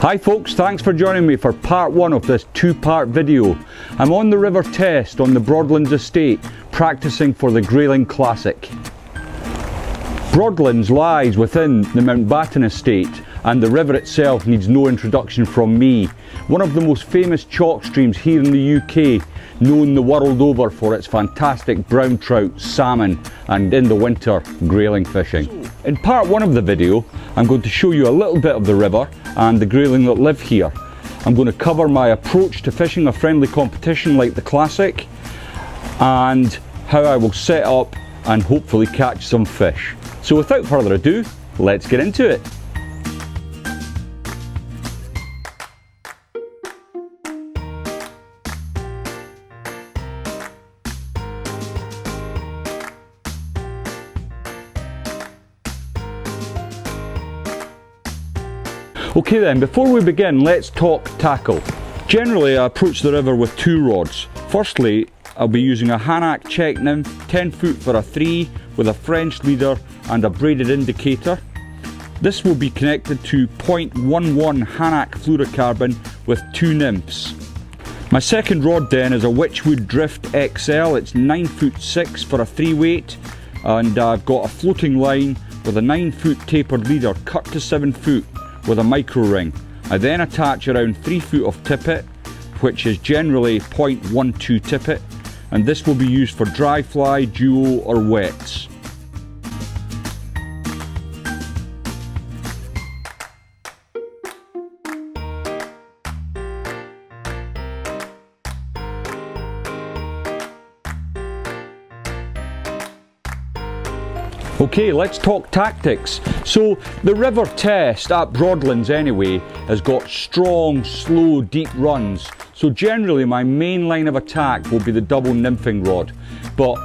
Hi folks, thanks for joining me for part one of this two-part video. I'm on the River Test on the Broadlands Estate, practicing for the Grayling Classic. Broadlands lies within the Mountbatten Estate, and the river itself needs no introduction from me. One of the most famous chalk streams here in the UK, known the world over for its fantastic brown trout, salmon, and in the winter, grayling fishing. In part one of the video, I'm going to show you a little bit of the river and the grayling that live here. I'm going to cover my approach to fishing a friendly competition like the Classic, and how I will set up and hopefully catch some fish. So without further ado, let's get into it. Okay then, before we begin, let's talk tackle. Generally, I approach the river with two rods. Firstly, I'll be using a Hanak Czech Nymph 10 foot for a 3 with a French leader and a braided indicator. This will be connected to 0.11 Hanak Fluorocarbon with two nymphs. My second rod then is a Witchwood Drift XL. It's 9 foot 6 for a 3 weight, and I've got a floating line with a 9 foot tapered leader cut to 7 foot. With a micro ring. I then attach around 3 foot of tippet, which is generally 0.12 tippet, and this will be used for dry fly, duo or wets. Okay, let's talk tactics. So the River Test, at Broadlands anyway, has got strong, slow, deep runs. So generally my main line of attack will be the double nymphing rod, but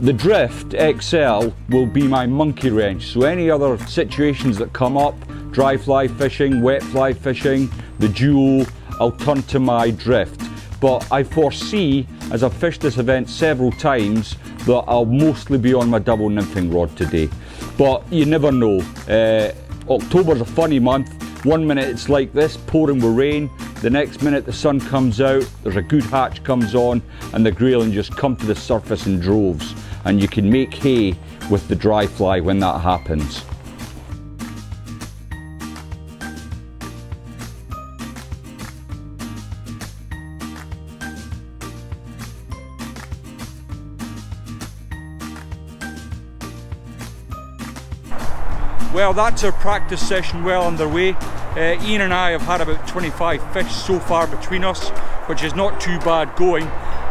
the Drift XL will be my monkey wrench. So any other situations that come up, dry fly fishing, wet fly fishing, the duo, I'll turn to my Drift. But I foresee, as I've fished this event several times, that I'll mostly be on my double nymphing rod today. But you never know. October's a funny month. One minute it's like this, pouring with rain. The next minute the sun comes out, there's a good hatch comes on, and the grayling just come to the surface in droves. And you can make hay with the dry fly when that happens. Well, that's our practice session well underway. Ian and I have had about 25 fish so far between us, which is not too bad going.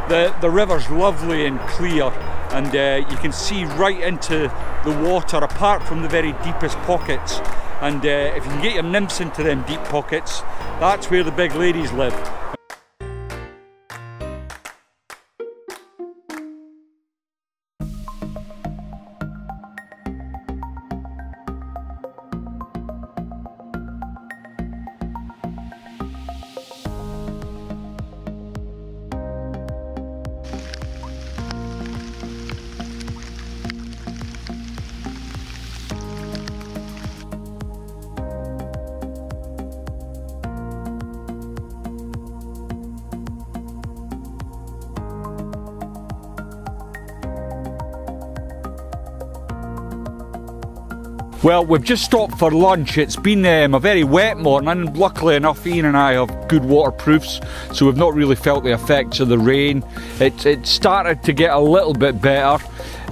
The river's lovely and clear, and you can see right into the water apart from the very deepest pockets. And if you can get your nymphs into them deep pockets, that's where the big ladies live. Well, we've just stopped for lunch. It's been a very wet morning, and luckily enough Ian and I have good waterproofs, so we've not really felt the effects of the rain. It started to get a little bit better,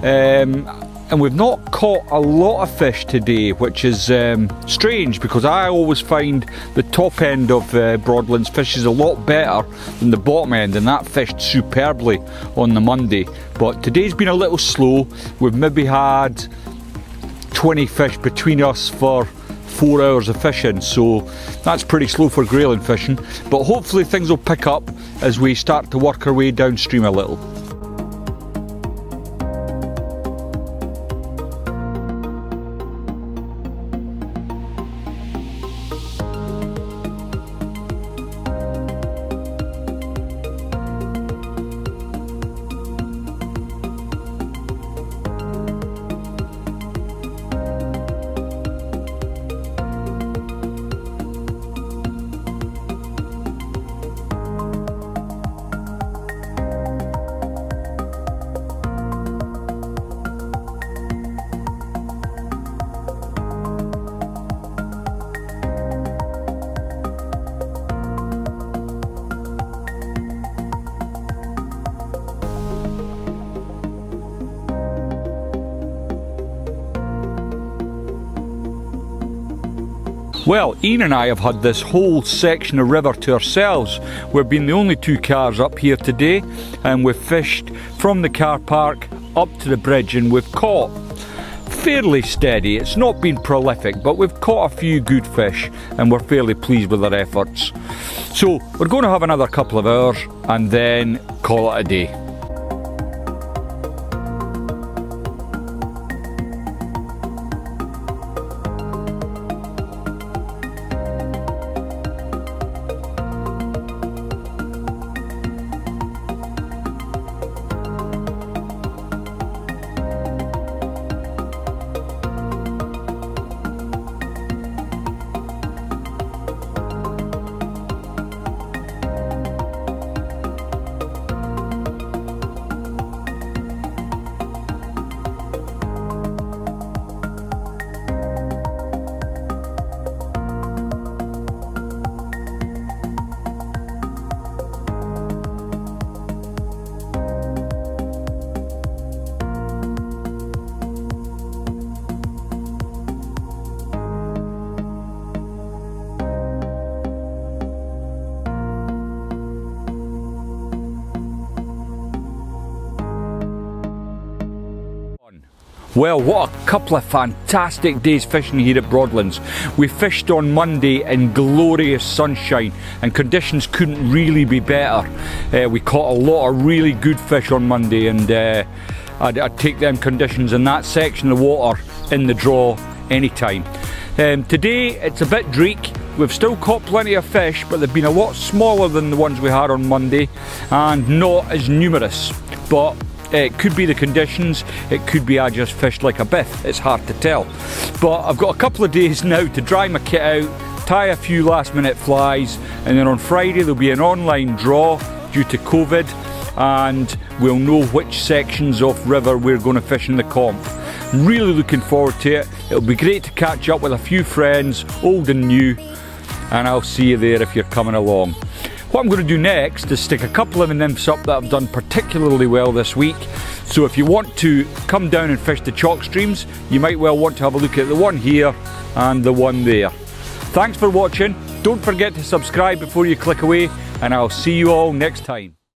and we've not caught a lot of fish today, which is strange, because I always find the top end of Broadlands fish is a lot better than the bottom end, and that fished superbly on the Monday. But today's been a little slow. We've maybe had 20 fish between us for 4 hours of fishing, so that's pretty slow for grayling fishing, but hopefully things will pick up as we start to work our way downstream a little. Well, Ian and I have had this whole section of river to ourselves. We've been the only two cars up here today, and we've fished from the car park up to the bridge, and we've caught fairly steady. It's not been prolific, but we've caught a few good fish and we're fairly pleased with our efforts. So we're going to have another couple of hours and then call it a day. Well, what a couple of fantastic days fishing here at Broadlands. We fished on Monday in glorious sunshine and conditions couldn't really be better. We caught a lot of really good fish on Monday, and I'd take them conditions in that section of water in the draw anytime. Today it's a bit dreak. We've still caught plenty of fish, but they've been a lot smaller than the ones we had on Monday and not as numerous. But it could be the conditions, it could be I just fished like a biff, it's hard to tell. But I've got a couple of days now to dry my kit out, tie a few last minute flies, and then on Friday there'll be an online draw due to COVID, and we'll know which sections of river we're going to fish in the comp. I'm really looking forward to it. It'll be great to catch up with a few friends, old and new, and I'll see you there if you're coming along. What I'm going to do next is stick a couple of the nymphs up that I've done particularly well this week. So if you want to come down and fish the chalk streams, you might well want to have a look at the one here and the one there. Thanks for watching, don't forget to subscribe before you click away, and I'll see you all next time.